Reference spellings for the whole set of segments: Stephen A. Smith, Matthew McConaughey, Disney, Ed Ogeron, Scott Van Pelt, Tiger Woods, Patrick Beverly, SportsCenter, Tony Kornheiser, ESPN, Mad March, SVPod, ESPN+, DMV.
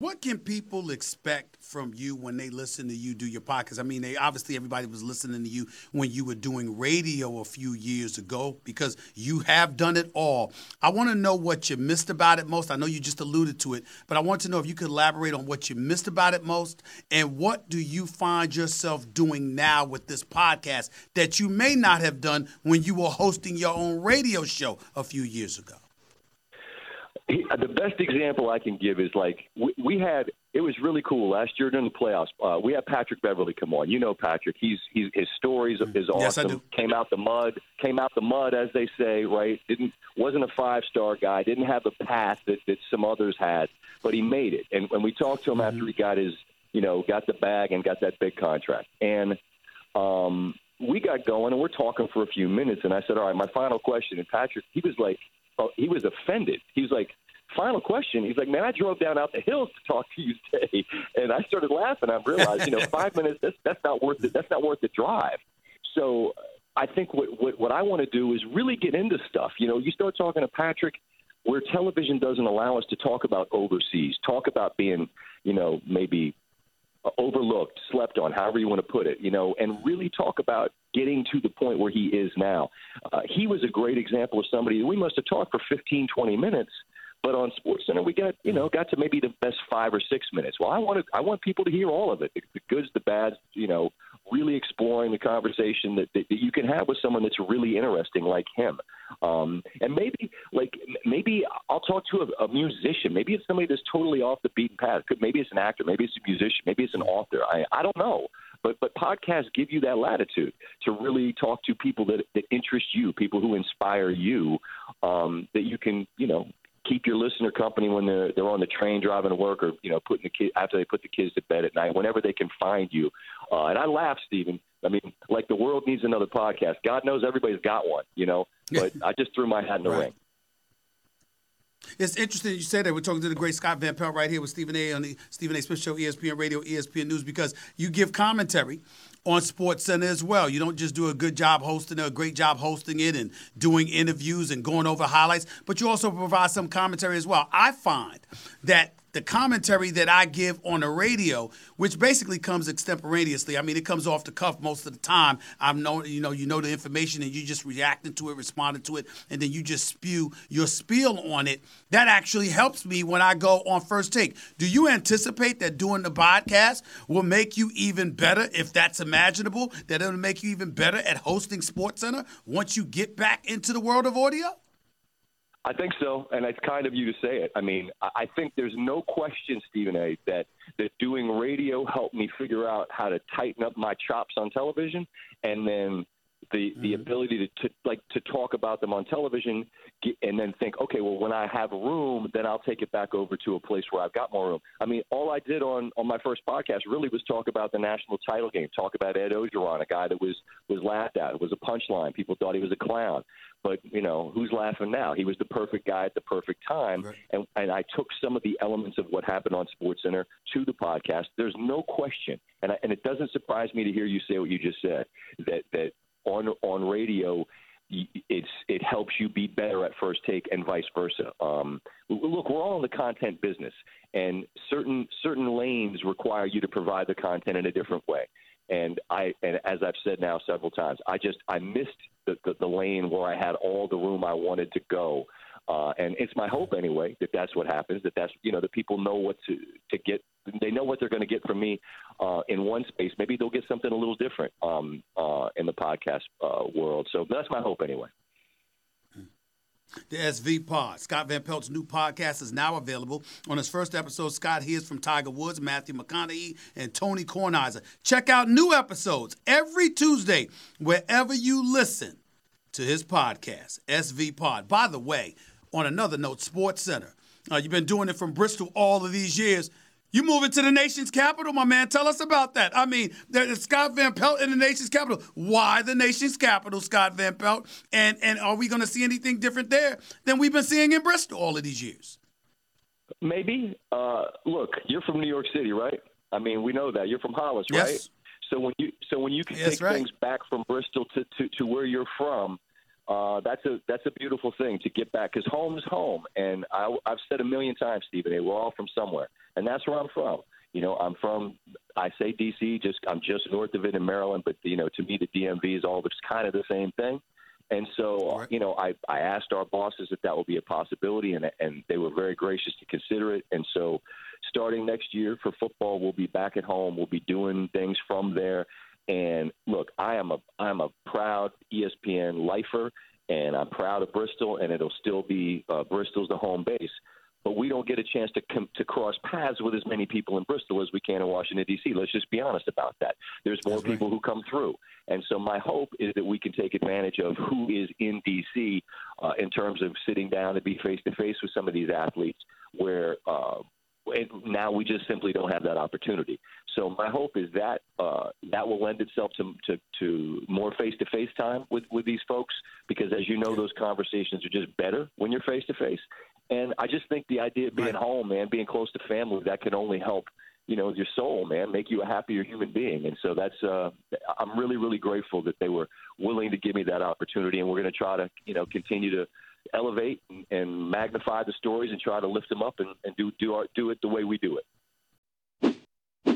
What can people expect from you when they listen to you do your podcast? I mean, they obviously everybody was listening to you when you were doing radio a few years ago because you have done it all. I want to know what you missed about it most. I know you just alluded to it, but I want to know if you could elaborate on what you missed about it most and what do you find yourself doing now with this podcast that you may not have done when you were hosting your own radio show a few years ago? The best example I can give is we had it was really cool last year during the playoffs. We had Patrick Beverly come on. You know Patrick. He's his stories is awesome. Yes, I do. Came out the mud as they say, right? Wasn't a five-star guy. Didn't have the path that some others had, but he made it. And when we talked to him after he got his, got the bag and got that big contract. And we got going and we're talking for a few minutes and I said, "All right, my final question." And Patrick, he was offended. He was like, final question. He's like, man, I drove down out the hills to talk to you today. And I started laughing. I realized, 5 minutes, that's not worth it. That's not worth the drive. So I think what I want to do is really get into stuff. You start talking to Patrick where television doesn't allow us to talk about overseas, talk about being, maybe overlooked, slept on, however you want to put it, and really talk about getting to the point where he is now. He was a great example of somebody. We must have talked for 15, 20 minutes, but on SportsCenter we got, got to maybe the best 5 or 6 minutes. Well, I want people to hear all of it, the goods, the bads, really exploring the conversation that you can have with someone that's really interesting like him. And maybe I'll talk to a musician. Maybe it's somebody that's totally off the beaten path. Maybe it's an actor. Maybe it's a musician. Maybe it's an author. I don't know. But podcasts give you that latitude to really talk to people that interest you, people who inspire you, that you can, keep your listener company when they're on the train driving to work or, putting the kid after they put the kids to bed at night, whenever they can find you. And I laugh, Stephen. I mean, the world needs another podcast. God knows everybody's got one, but I just threw my hat in the ring. It's interesting you said that. We're talking to the great Scott Van Pelt right here with Stephen A. on the Stephen A. Smith Show, ESPN Radio, ESPN News, because you give commentary on SportsCenter as well. You don't just do a great job hosting it and doing interviews and going over highlights, but you also provide some commentary as well. I find that the commentary that I give on the radio, which basically comes extemporaneously. I mean, it comes off the cuff most of the time. You know the information and you just reacting to it, responding to it, and then you just spew your spiel on it. That actually helps me when I go on First Take. Do you anticipate that doing the podcast will make you even better, if that's imaginable, that it'll make you even better at hosting SportsCenter once you get back into the world of audio? I think so, and it's kind of you to say it. I mean, I think there's no question, Stephen A., that doing radio helped me figure out how to tighten up my chops on television, and then the ability to talk about them on television and then think, okay, well, when I have room, then I'll take it back over to a place where I've got more room. I mean, all I did on my first podcast really was talk about the national title game, talk about Ed Ogeron, a guy that was laughed at. It was a punchline. People thought he was a clown. But, who's laughing now? He was the perfect guy at the perfect time. Right. And I took some of the elements of what happened on SportsCenter to the podcast. There's no question. And it doesn't surprise me to hear you say what you just said, that on radio, it helps you be better at First Take and vice versa. Look, we're all in the content business, and certain lanes require you to provide the content in a different way. And as I've said now several times, I missed the lane where I had all the room I wanted to go. And it's my hope anyway that that's what happens, that the people know what to get. They know what they're going to get from me in one space. Maybe they'll get something a little different in the podcast world. So that's my hope anyway. The SVPod, Scott Van Pelt's new podcast, is now available. On his first episode, Scott hears from Tiger Woods, Matthew McConaughey, and Tony Kornheiser. Check out new episodes every Tuesday wherever you listen to his podcast, SVPod. By the way, on another note, SportsCenter, you've been doing it from Bristol all of these years. You moving to the nation's capital, my man. Tell us about that. I mean, there's Scott Van Pelt in the nation's capital. Why the nation's capital, Scott Van Pelt? And are we going to see anything different there than we've been seeing in Bristol all of these years? Maybe. Look, you're from New York City, right? I mean, we know that. You're from Hollis, yes. Right? So when you can take things back from Bristol to where you're from, that's a beautiful thing to get back, because home is home. And I've said a million times, Stephen A., we're all from somewhere. And that's where I'm from. You know, I'm from, I say D.C., I'm just north of it in Maryland, but, you know, to me, the DMV is all just kind of the same thing. And so, you know, I asked our bosses if that would be a possibility, and they were very gracious to consider it. And so starting next year for football, we'll be back at home. We'll be doing things from there. And, look, I'm a proud ESPN lifer, and I'm proud of Bristol, and it'll still be Bristol's the home base. But we don't get a chance to cross paths with as many people in Bristol as we can in Washington, D.C. Let's just be honest about that. There's more people who come through. And so my hope is that we can take advantage of who is in D.C. In terms of sitting down and be face-to-face with some of these athletes where now we just simply don't have that opportunity. So my hope is that that will lend itself to more face-to-face time with these folks because, as you know, those conversations are just better when you're face-to-face. And I just think the idea of being home, man, being close to family, that can only help, you know, your soul, man, make you a happier human being. And so that's I'm really, really grateful that they were willing to give me that opportunity. And we're going to try to, you know, continue to elevate and magnify the stories and try to lift them up and do it the way we do it.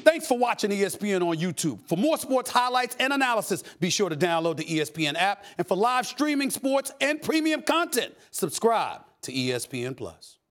Thanks for watching ESPN on YouTube. For more sports highlights and analysis, be sure to download the ESPN app. And for live streaming sports and premium content, subscribe to ESPN+.